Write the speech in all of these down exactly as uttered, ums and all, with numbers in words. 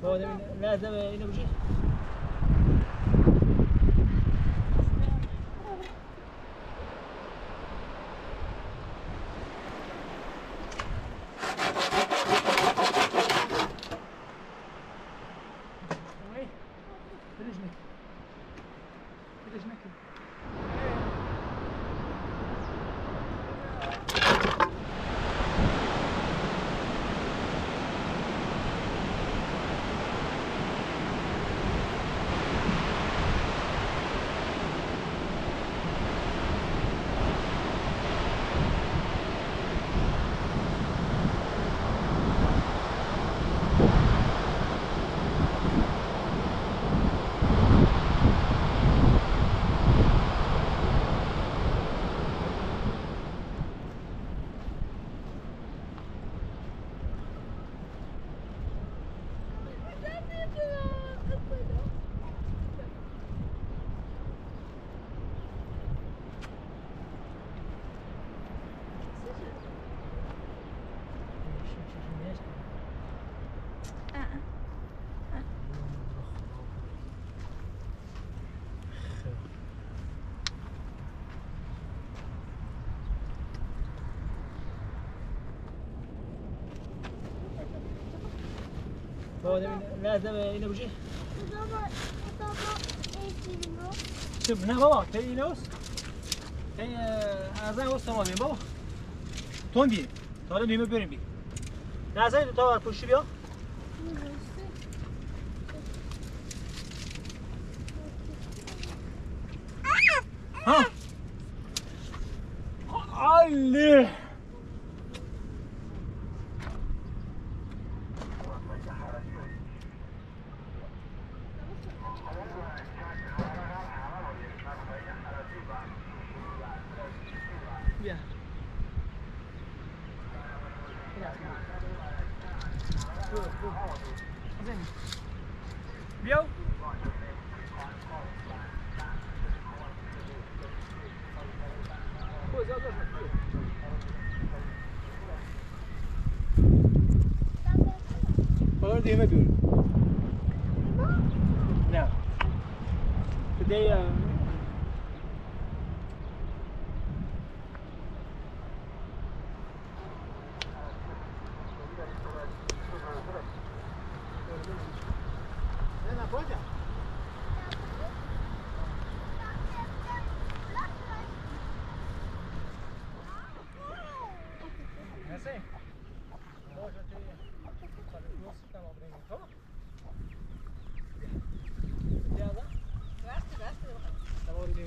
تو داریم لازم اینو بچه. لازم اینو بچه. تو نه بابا تی اینوس. تی از این وسط ما میبیم بابا. تون بیم. تا الان دیمه بیاریم بی. لازم تو تا پوشی بیا. ها. علی.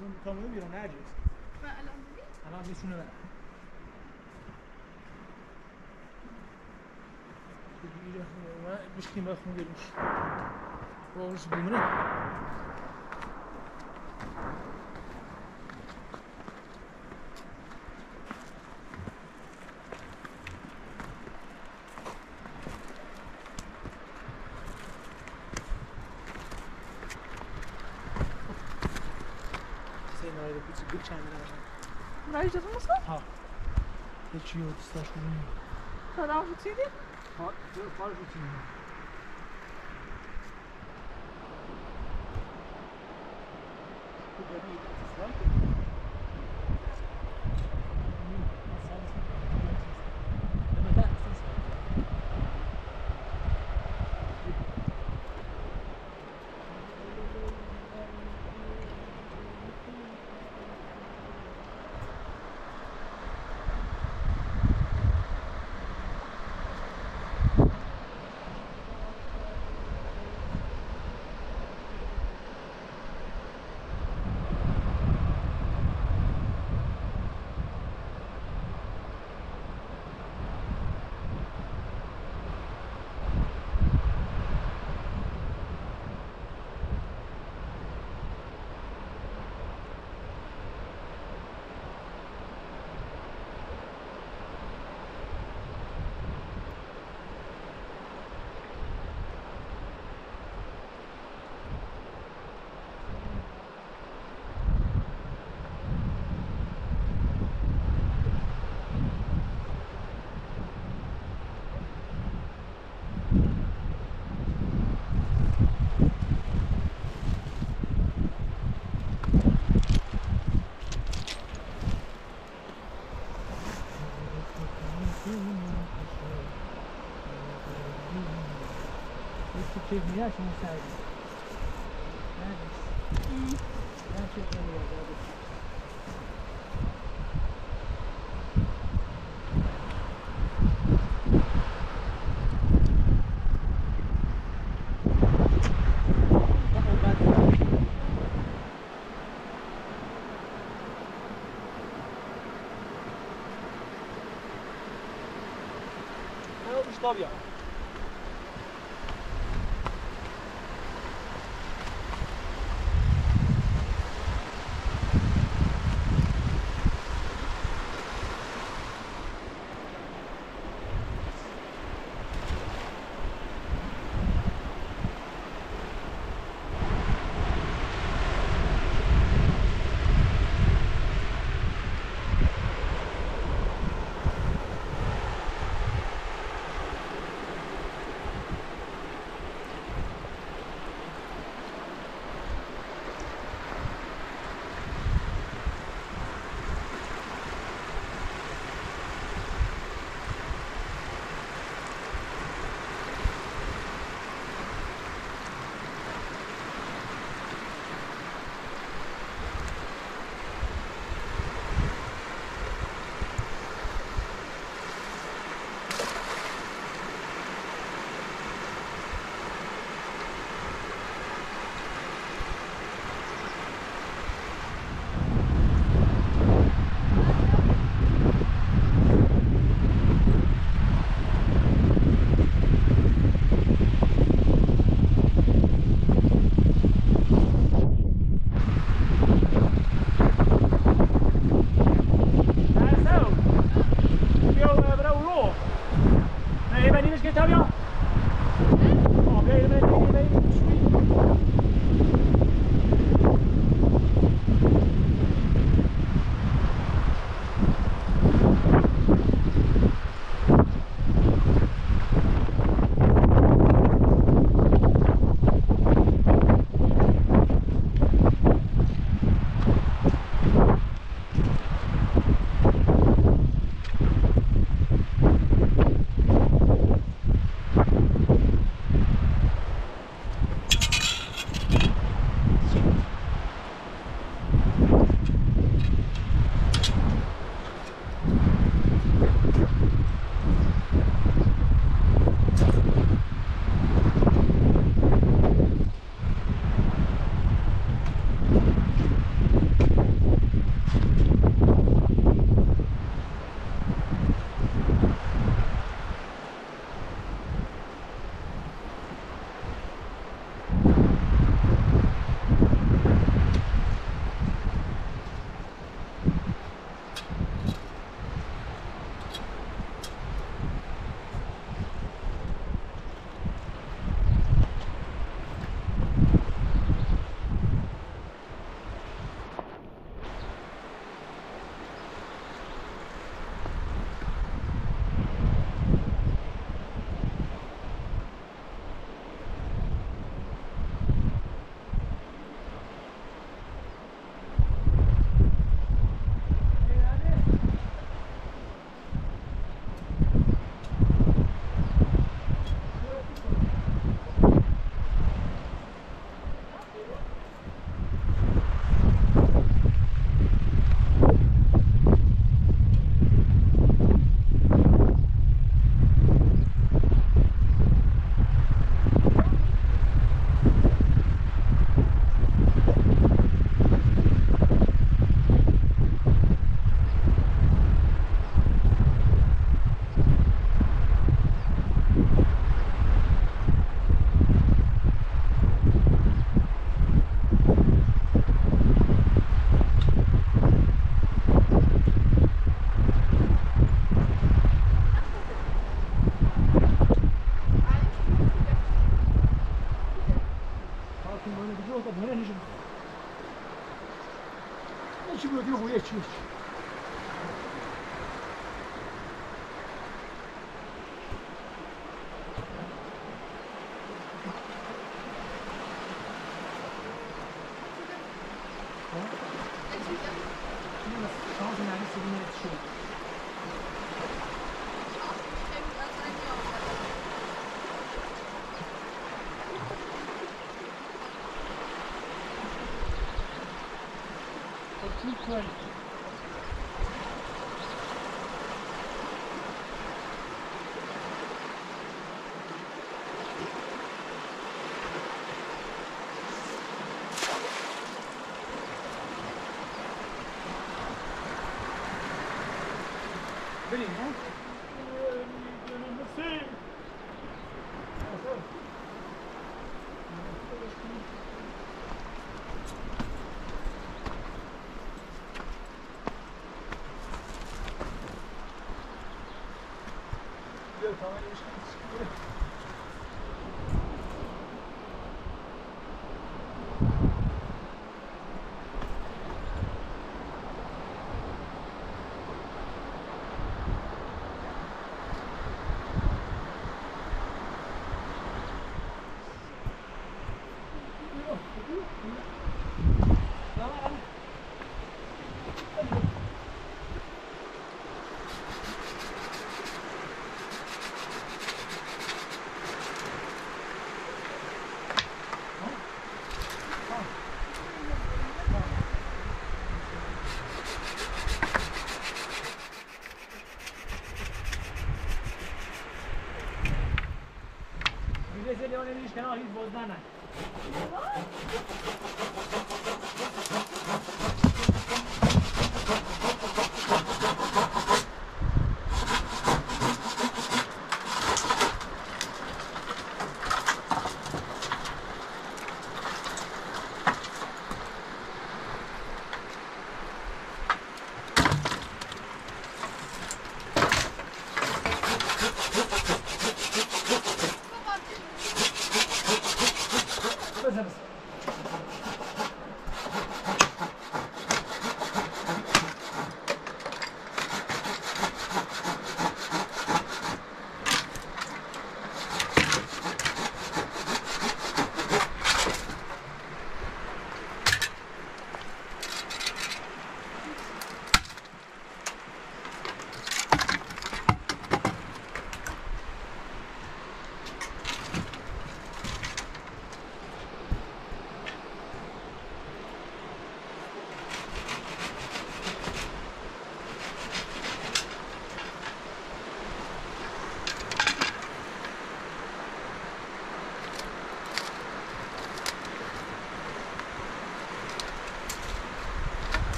الان کاملا بیرون نجیست و الان ببین الان میشونه برم بشکیم بخون گروش باورش بمونه Rajladın mı sen? Ha. Hiç iyi oldu istaş bulunmuyor. Taraf rutini? Ha, taraf rutini. Bu beni yıkatız lan ki. Çekmeyi açın müsaade. Neredesin? Ben çekmeyi yapıyorum. Ne olmuş tabi ya? discrimination. That's equality. Really, huh? Kenara hiç bozdanlar.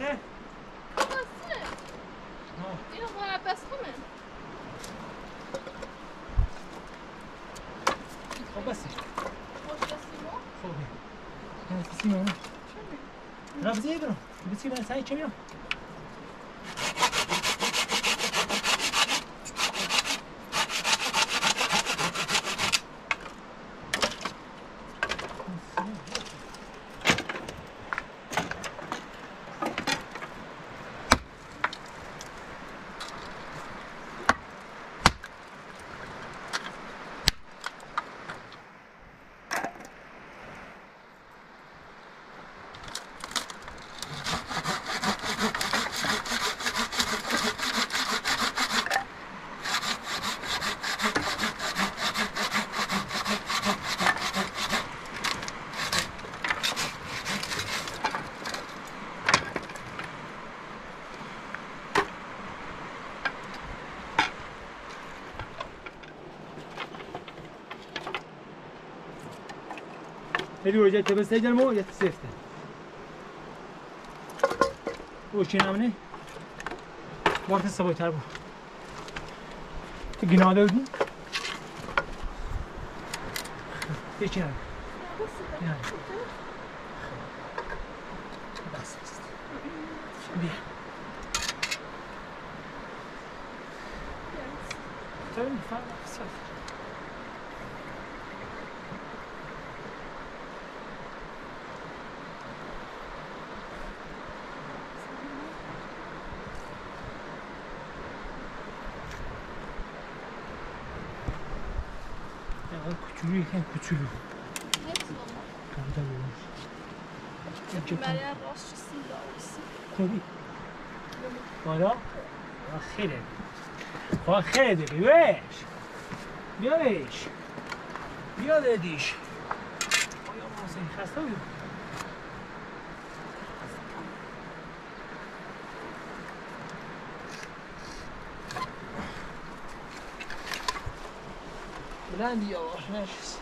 Babası? Babası? No. Yok, babası mı? Babası. Babası mı? Rabzi yedin. Bitki ben sen içemiyorum. Hadi oraya tebesseydim o yeti sefte. O şey namını. Vardı sabah çarbu. Ki günah dövdü. Hiç yani. Yani. Basist. Bir. Tabii falan. Küçülüyken küçülür. Hepsi olur. Kardan olur. Meryem rastçısın da olsun. Tabii. Bana. Vakher edin. Vakher edin. Beş. Beş. Biyad ediş. Ay Allah seni hasta mıyım? Bülent yavaş, neşesin.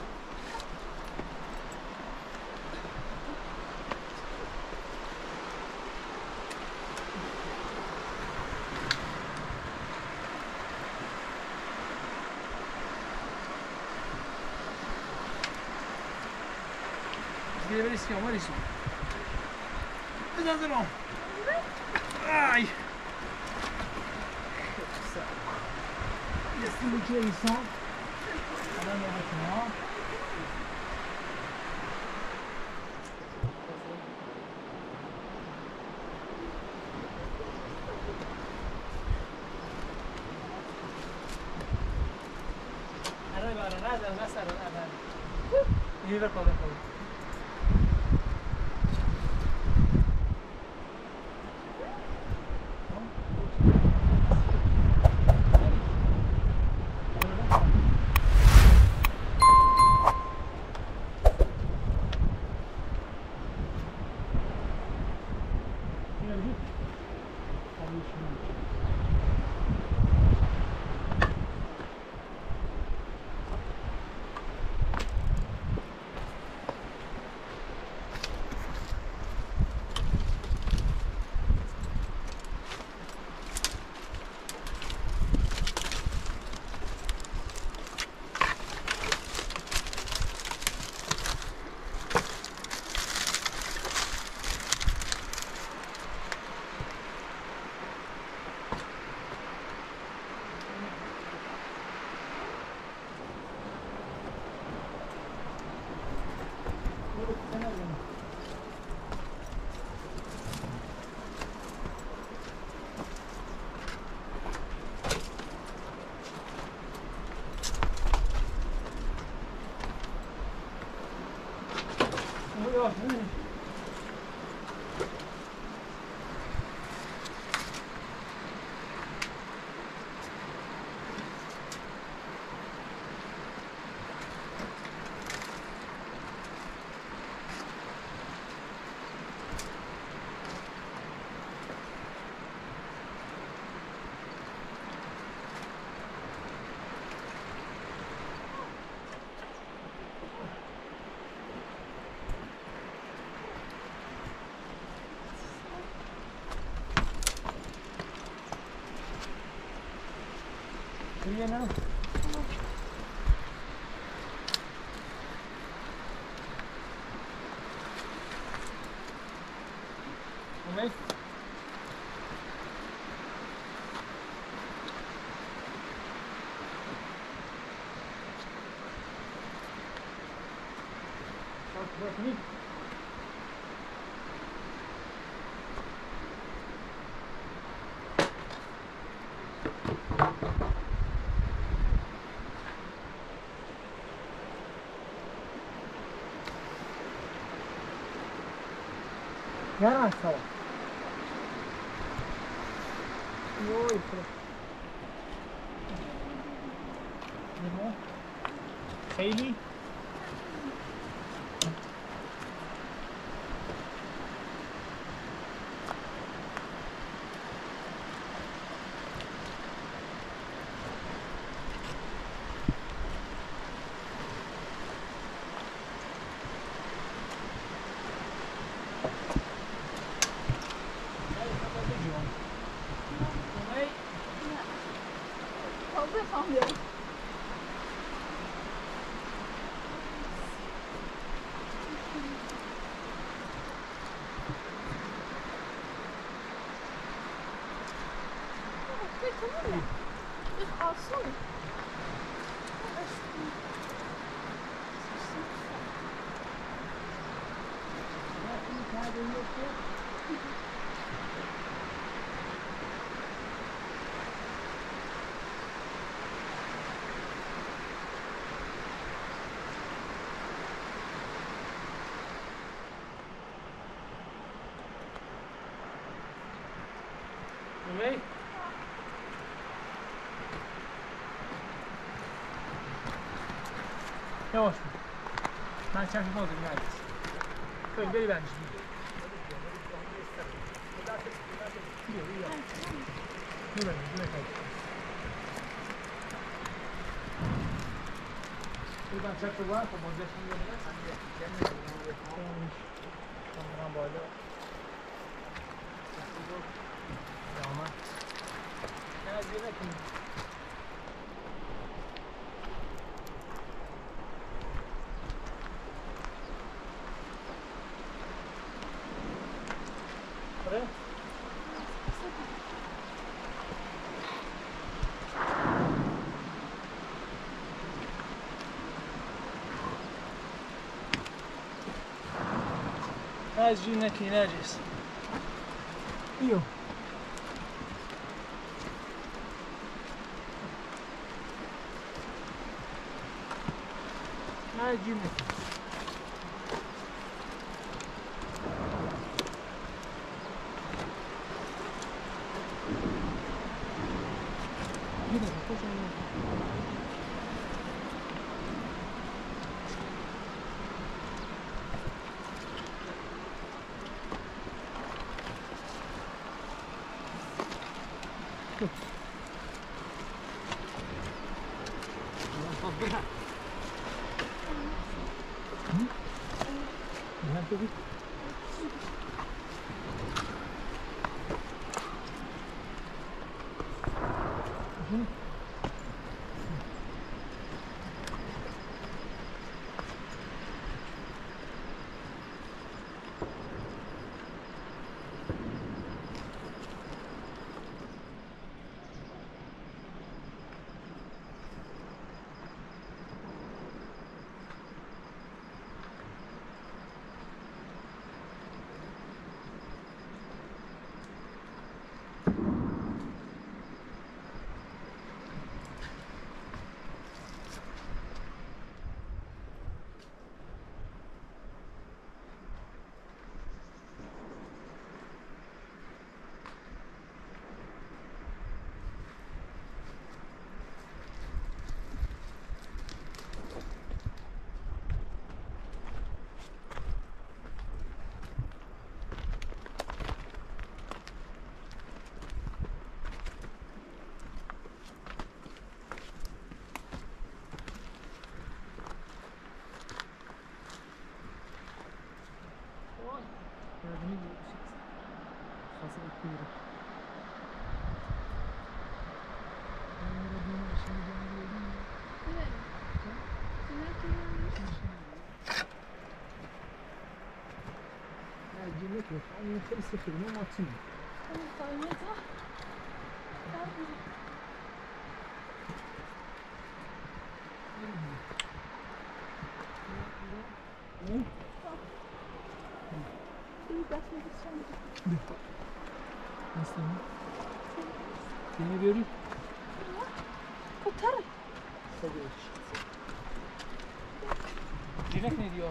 Biz gidebiliriz ki, var işim. Biraz dur oğlum. Ay! Çok güzel. Yesin bu kere insan. Adam yapmasın ha. Aray bari, aray da nasıl aray aray. İyi ver kalır kalır. see you now. Okay. That's me. Yalan sala. Yo işte. Ne bu? Hayli. Okay. Yavaş mı? Ben çarşıda oldum gayet. Böyle beni bence. Dur ben, dur ben. Buradan çarşı var, komodasyon yerine sen de kendin de konuş. Tamam böyle. Ama biraz yemek mi? Buraya? Az yemek yiyeceğiz. İyi. Gümrük. Gümrük. Good. Thank you. متر خیلی خیلی سخیرمون ماتیم خیلی خیلی متر خیلی خیلی خیلی Nasıl mı? Seni göreyim. Kurtarın. Direkt ne diyor?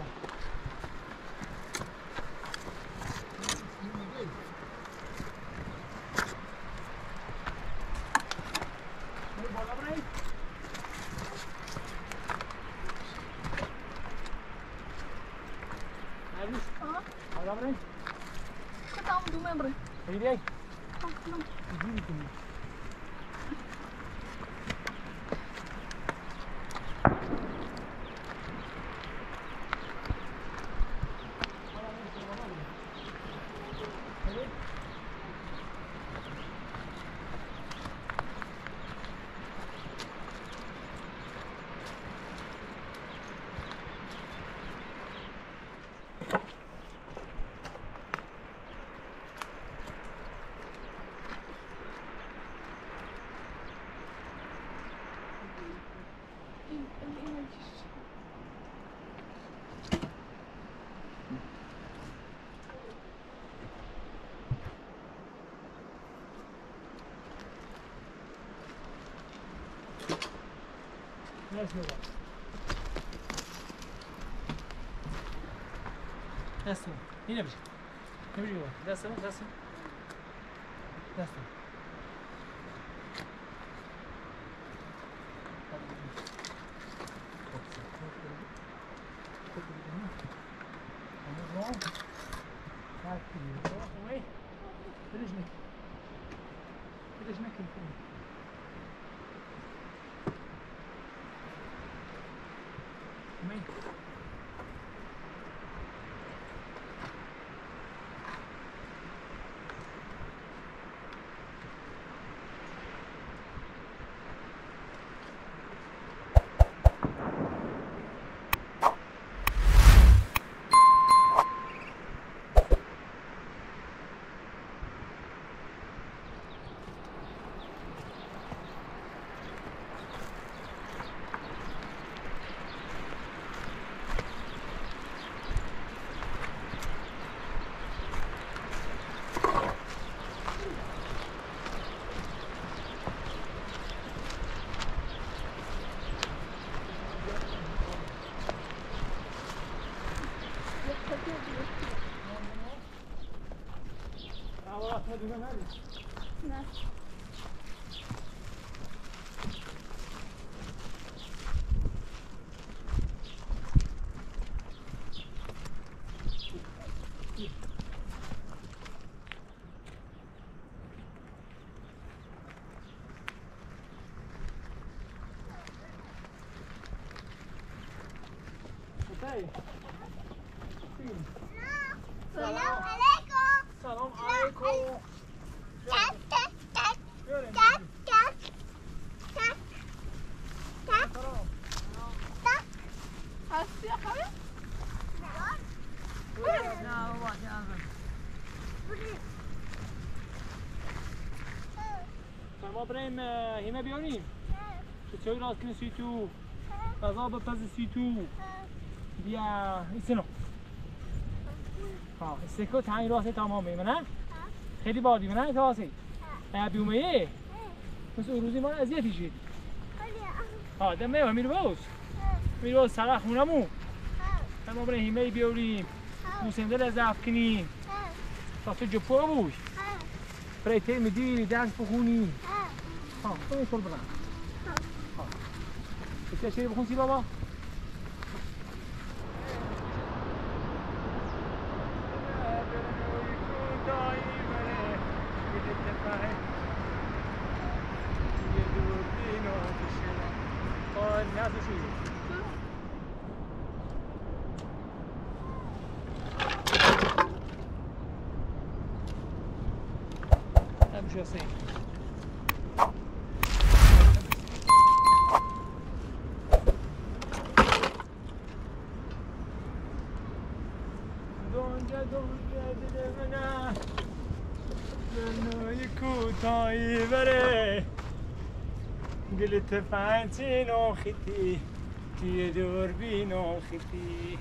Let's move on. Let's move. Yine bir şey. Ne bileyim var. Let's move. Let's move. Let's move. Hadi ben hadi. Ne? Hey. بریم همه بیاریم چطور راست کنی سوی تو غذا بپز سوی تو بیا ایسنو سکو تنگ راسته تمام بیمه نه؟ خیلی بار بیمه نه تاسه؟ بیومه یه مثل اون روزی ما ازیتی شدی آدم میوه میرو باز میرو باز سر خونمو ما بریم همه بیاریم موسنده لذف کنیم تا تو جپوه بوش برای تیم دیوی درس بخونیم ها تو کل برام ها چه چه بخون سی بابا Dur گنده گنده دل منه زنای کوتاهی بره گلت فنتین و خیتی توی دوربین و خیتی